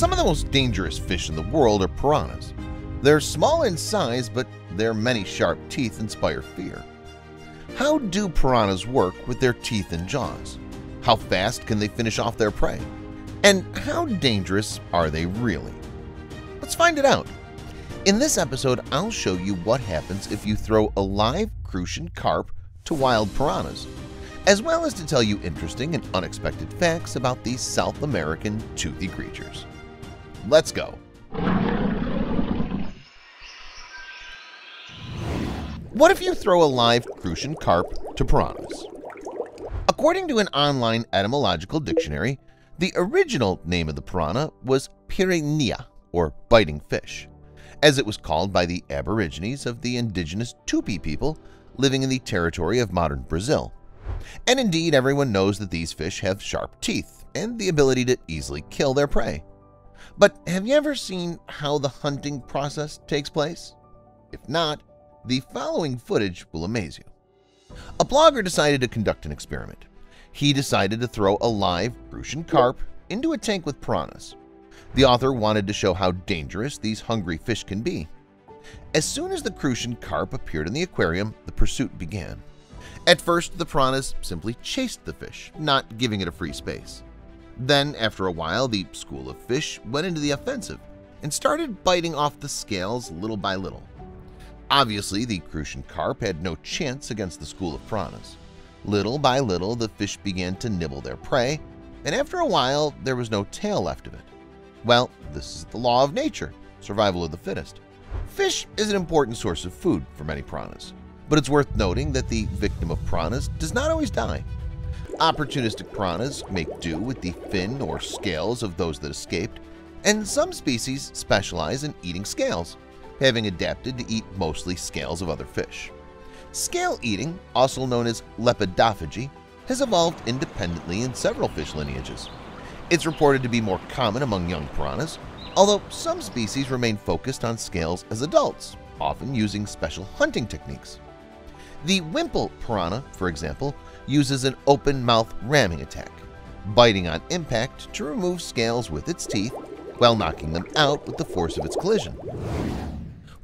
Some of the most dangerous fish in the world are piranhas. They're small in size, but their many sharp teeth inspire fear. How do piranhas work with their teeth and jaws? How fast can they finish off their prey? And how dangerous are they really? Let's find it out. In this episode, I'll show you what happens if you throw a live crucian carp to wild piranhas, as well as to tell you interesting and unexpected facts about these South American toothy creatures. Let's go! What if you throw a live crucian carp to piranhas? According to an online etymological dictionary, the original name of the piranha was piranha, or biting fish, as it was called by the aborigines of the indigenous Tupi people living in the territory of modern Brazil. And indeed, everyone knows that these fish have sharp teeth and the ability to easily kill their prey. But have you ever seen how the hunting process takes place? If not, the following footage will amaze you. A blogger decided to conduct an experiment. He decided to throw a live crucian carp into a tank with piranhas. The author wanted to show how dangerous these hungry fish can be. As soon as the crucian carp appeared in the aquarium, the pursuit began. At first, the piranhas simply chased the fish, not giving it a free space. Then, after a while, the school of fish went into the offensive and started biting off the scales little by little. Obviously, the crucian carp had no chance against the school of piranhas. Little by little, the fish began to nibble their prey, and after a while, there was no tail left of it. Well, this is the law of nature, survival of the fittest. Fish is an important source of food for many piranhas, but it's worth noting that the victim of piranhas does not always die. Opportunistic piranhas make do with the fin or scales of those that escaped, and some species specialize in eating scales, having adapted to eat mostly scales of other fish. Scale eating, also known as lepidophagy, has evolved independently in several fish lineages. It's reported to be more common among young piranhas, although some species remain focused on scales as adults, often using special hunting techniques. The wimple piranha, for example, uses an open-mouth ramming attack, biting on impact to remove scales with its teeth while knocking them out with the force of its collision.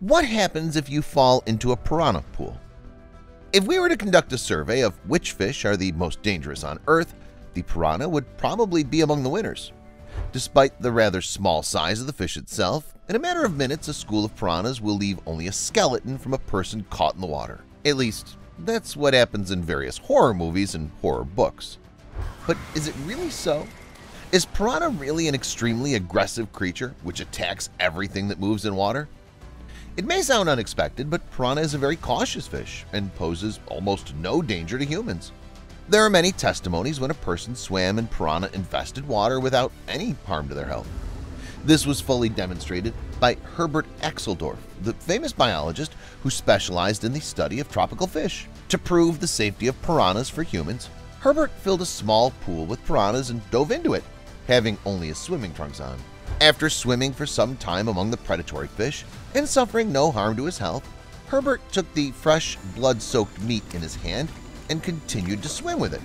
What happens if you fall into a piranha pool? If we were to conduct a survey of which fish are the most dangerous on Earth, the piranha would probably be among the winners. Despite the rather small size of the fish itself, in a matter of minutes a school of piranhas will leave only a skeleton from a person caught in the water. At least, that's what happens in various horror movies and horror books. But is it really so? Is piranha really an extremely aggressive creature which attacks everything that moves in water? It may sound unexpected, but piranha is a very cautious fish and poses almost no danger to humans. There are many testimonies when a person swam in piranha-infested water without any harm to their health. This was fully demonstrated by Herbert Exeldorf, the famous biologist who specialized in the study of tropical fish. To prove the safety of piranhas for humans, Herbert filled a small pool with piranhas and dove into it, having only his swimming trunks on. After swimming for some time among the predatory fish and suffering no harm to his health, Herbert took the fresh, blood-soaked meat in his hand and continued to swim with it.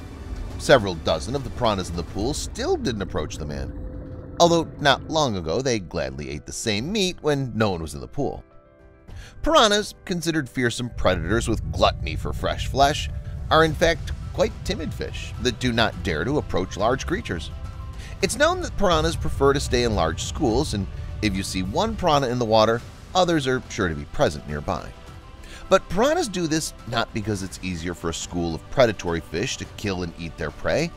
Several dozen of the piranhas in the pool still didn't approach the man, although not long ago they gladly ate the same meat when no one was in the pool. Piranhas, considered fearsome predators with gluttony for fresh flesh, are in fact quite timid fish that do not dare to approach large creatures. It's known that piranhas prefer to stay in large schools, and if you see one piranha in the water, others are sure to be present nearby. But piranhas do this not because it's easier for a school of predatory fish to kill and eat their prey,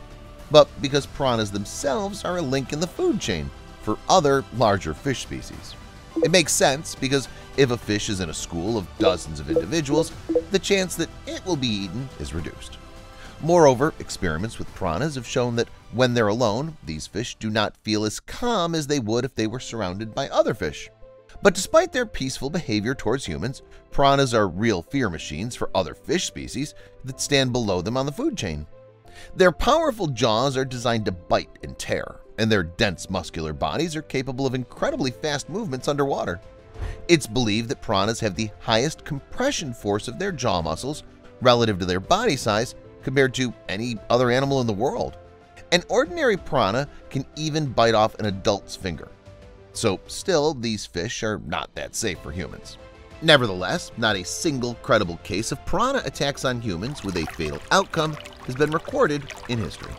but because piranhas themselves are a link in the food chain for other, larger fish species. It makes sense because if a fish is in a school of dozens of individuals, the chance that it will be eaten is reduced. Moreover, experiments with piranhas have shown that when they're alone, these fish do not feel as calm as they would if they were surrounded by other fish. But despite their peaceful behavior towards humans, piranhas are real fear machines for other fish species that stand below them on the food chain. Their powerful jaws are designed to bite and tear, and their dense muscular bodies are capable of incredibly fast movements underwater. It's believed that piranhas have the highest compression force of their jaw muscles relative to their body size compared to any other animal in the world. An ordinary piranha can even bite off an adult's finger. So still, these fish are not that safe for humans. Nevertheless, not a single credible case of piranha attacks on humans with a fatal outcome has been recorded in history.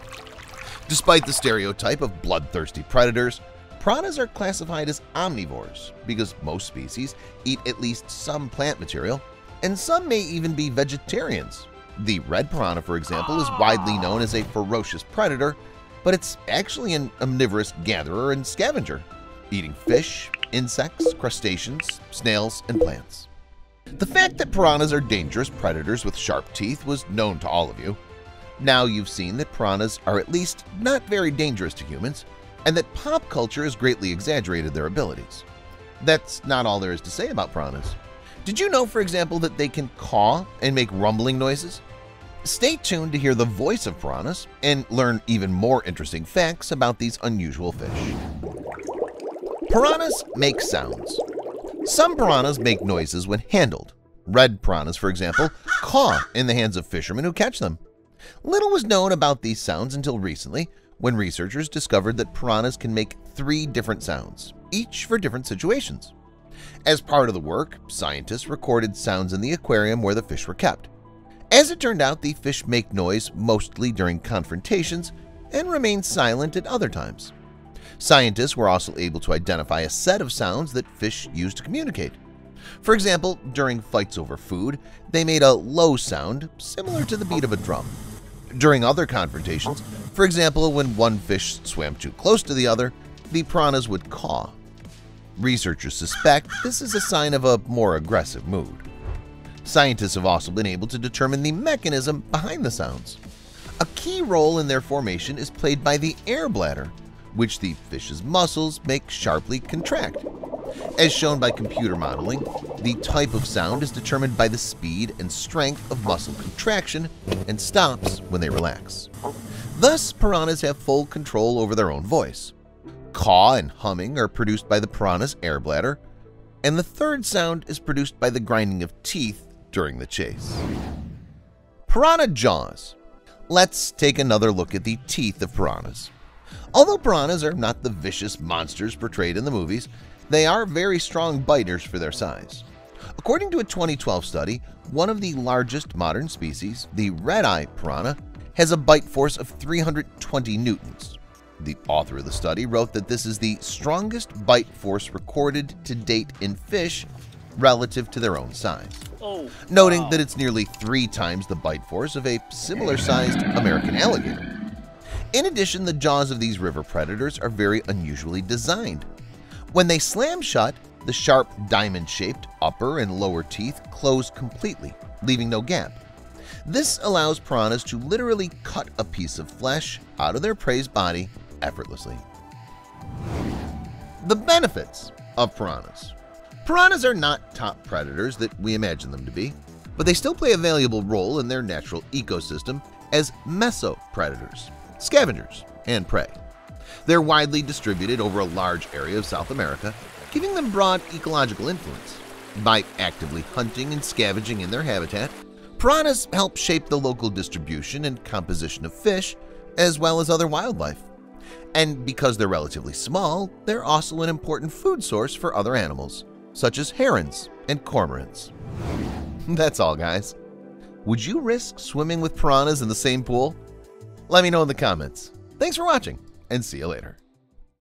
Despite the stereotype of bloodthirsty predators, piranhas are classified as omnivores because most species eat at least some plant material, and some may even be vegetarians. The red piranha, for example, is widely known as a ferocious predator, but it's actually an omnivorous gatherer and scavenger, eating fish, insects, crustaceans, snails, and plants. The fact that piranhas are dangerous predators with sharp teeth was known to all of you. Now you've seen that piranhas are at least not very dangerous to humans, and that pop culture has greatly exaggerated their abilities. That's not all there is to say about piranhas. Did you know, for example, that they can caw and make rumbling noises? Stay tuned to hear the voice of piranhas and learn even more interesting facts about these unusual fish. Piranhas make sounds. Some piranhas make noises when handled. Red piranhas, for example, caw in the hands of fishermen who catch them. Little was known about these sounds until recently, when researchers discovered that piranhas can make 3 different sounds, each for different situations. As part of the work, scientists recorded sounds in the aquarium where the fish were kept. As it turned out, the fish make noise mostly during confrontations and remain silent at other times. Scientists were also able to identify a set of sounds that fish use to communicate. For example, during fights over food, they made a low sound similar to the beat of a drum. During other confrontations, for example, when one fish swam too close to the other, the piranhas would caw. Researchers suspect this is a sign of a more aggressive mood. Scientists have also been able to determine the mechanism behind the sounds. A key role in their formation is played by the air bladder, which the fish's muscles make sharply contract. As shown by computer modeling, the type of sound is determined by the speed and strength of muscle contraction and stops when they relax. Thus, piranhas have full control over their own voice. Caw and humming are produced by the piranha's air bladder, and the third sound is produced by the grinding of teeth during the chase. Piranha jaws. Let's take another look at the teeth of piranhas. Although piranhas are not the vicious monsters portrayed in the movies, they are very strong biters for their size. According to a 2012 study, one of the largest modern species, the red-eye piranha, has a bite force of 320 newtons. The author of the study wrote that this is the strongest bite force recorded to date in fish relative to their own size, noting that it's nearly 3 times the bite force of a similar-sized American alligator. In addition, the jaws of these river predators are very unusually designed. When they slam shut, the sharp diamond-shaped upper and lower teeth close completely, leaving no gap. This allows piranhas to literally cut a piece of flesh out of their prey's body effortlessly. The benefits of piranhas. Piranhas are not top predators that we imagine them to be, but they still play a valuable role in their natural ecosystem as mesopredators, scavengers, and prey. They're widely distributed over a large area of South America, giving them broad ecological influence. By actively hunting and scavenging in their habitat, piranhas help shape the local distribution and composition of fish, as well as other wildlife. And because they're relatively small, they're also an important food source for other animals, such as herons and cormorants. That's all, guys. Would you risk swimming with piranhas in the same pool? Let me know in the comments. Thanks for watching, and see you later.